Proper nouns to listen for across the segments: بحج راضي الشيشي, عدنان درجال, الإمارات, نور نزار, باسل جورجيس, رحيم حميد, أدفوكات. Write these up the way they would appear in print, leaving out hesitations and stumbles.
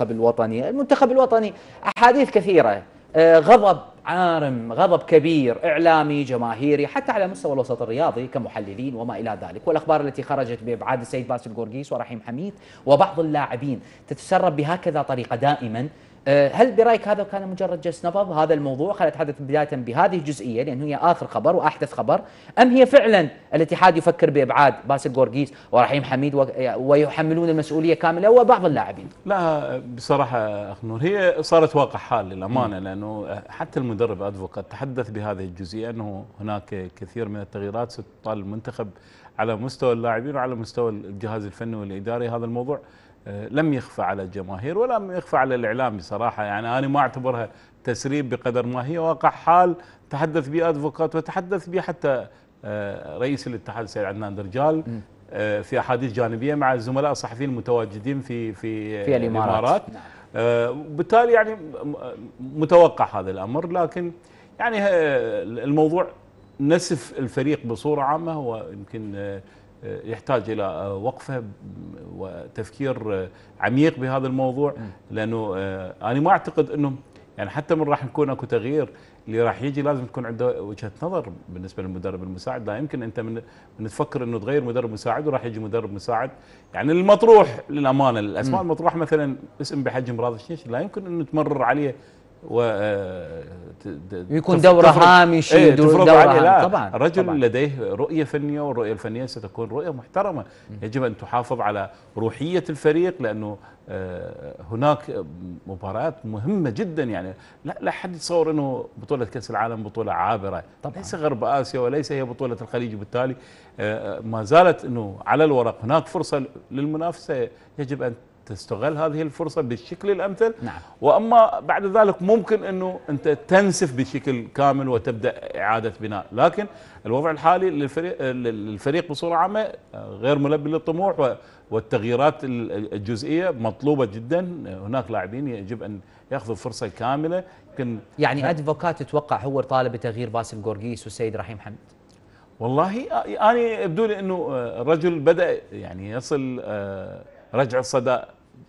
الوطني. المنتخب الوطني أحاديث كثيرة، غضب عارم، غضب كبير إعلامي جماهيري حتى على مستوى الوسط الرياضي كمحللين وما إلى ذلك، والأخبار التي خرجت بإبعاد السيد باسل جورجيس ورحيم حميد وبعض اللاعبين تتسرب بهكذا طريقة دائما. هل برأيك هذا كان مجرد جس نبض هذا الموضوع؟ خلينا نتحدث بداية بهذه الجزئية لأنه هي آخر خبر وأحدث خبر، أم هي فعلا الاتحاد يفكر بإبعاد باسل جورجيس ورحيم حميد ويحملون المسؤولية كاملة وبعض اللاعبين؟ لا بصراحة أخ نور، هي صارت واقع حال للأمانة، لأنه حتى المدرب أدفوكات تحدث بهذه الجزئية أنه هناك كثير من التغييرات ستطال المنتخب على مستوى اللاعبين وعلى مستوى الجهاز الفني والإداري. هذا الموضوع لم يخفى على الجماهير ولم يخفى على الإعلام بصراحة، يعني أنا ما أعتبرها تسريب بقدر ما هي واقع حال تحدث به أدفوكات وتحدث به حتى رئيس الاتحاد السيد عدنان درجال في أحاديث جانبية مع الزملاء الصحفيين المتواجدين في الإمارات. وبالتالي يعني متوقع هذا الأمر، لكن يعني الموضوع نسف الفريق بصورة عامة هو يمكن يحتاج إلى وقفة وتفكير عميق بهذا الموضوع، لأنه أنا ما أعتقد أنه يعني حتى من راح يكون أكو تغيير اللي راح يجي لازم تكون عنده وجهة نظر بالنسبة للمدرب المساعد. لا يمكن أنت من تفكر أنه تغير مدرب مساعد وراح يجي مدرب مساعد، يعني المطروح للأمانة الأسماء المطروحة مثلا اسم بحج راضي الشيشي لا يمكن أنه تمرر عليه ويكون دوره هامشي دوره هام. طبعا الرجل طبعاً لديه رؤيه فنيه، والرؤيه الفنيه ستكون رؤيه محترمه، يجب ان تحافظ على روحيه الفريق، لانه هناك مباريات مهمه جدا. يعني لا حد يتصور انه بطوله كاس العالم بطوله عابره، طبعاً ليس غرب اسيا وليس هي بطوله الخليج، وبالتالي ما زالت انه على الورق هناك فرصه للمنافسه، يجب ان تستغل هذه الفرصة بالشكل الأمثل. نعم. وأما بعد ذلك ممكن أنه أنت تنسف بشكل كامل وتبدأ إعادة بناء، لكن الوضع الحالي للفريق بصورة عامة غير ملبي للطموح، والتغييرات الجزئية مطلوبة جدا. هناك لاعبين يجب أن يأخذوا فرصة كاملة. يعني أدفوكات تتوقع هو طالب بتغيير باسل جورجيس والسيد رحيم حميد؟ والله أنا يبدو لي أنه الرجل بدأ يعني يصل رجع الصدى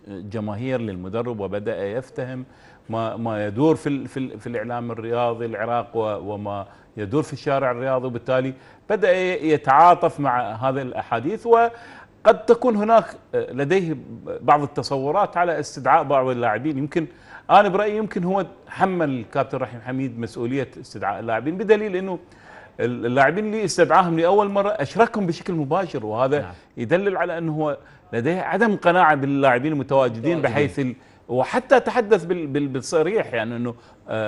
جماهير للمدرب، وبدأ يفتهم ما يدور في الإعلام الرياضي العراق وما يدور في الشارع الرياضي، وبالتالي بدأ يتعاطف مع هذه الأحاديث. وقد تكون هناك لديه بعض التصورات على استدعاء بعض اللاعبين. يمكن أنا برأيي يمكن هو حمل الكابتن رحيم حميد مسؤولية استدعاء اللاعبين، بدليل أنه اللاعبين اللي استدعاهم لأول مرة أشركهم بشكل مباشر، وهذا نعم يدلل على أنه هو لديه عدم قناعة باللاعبين المتواجدين، بحيث وحتى تحدث بالصريح، يعني أنه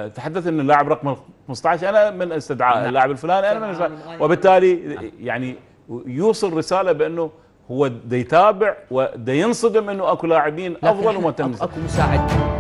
تحدث أنه اللاعب رقم 15 أنا من استدعاء نعم اللاعب الفلاني أنا من استدعاء، وبالتالي يعني يوصل رسالة بأنه هو ديتابع ودينصدم أنه أكو لاعبين أفضل وما تمزل.